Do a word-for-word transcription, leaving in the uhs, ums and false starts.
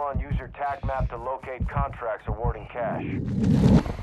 one, use your T A C map to locate contracts awarding cash.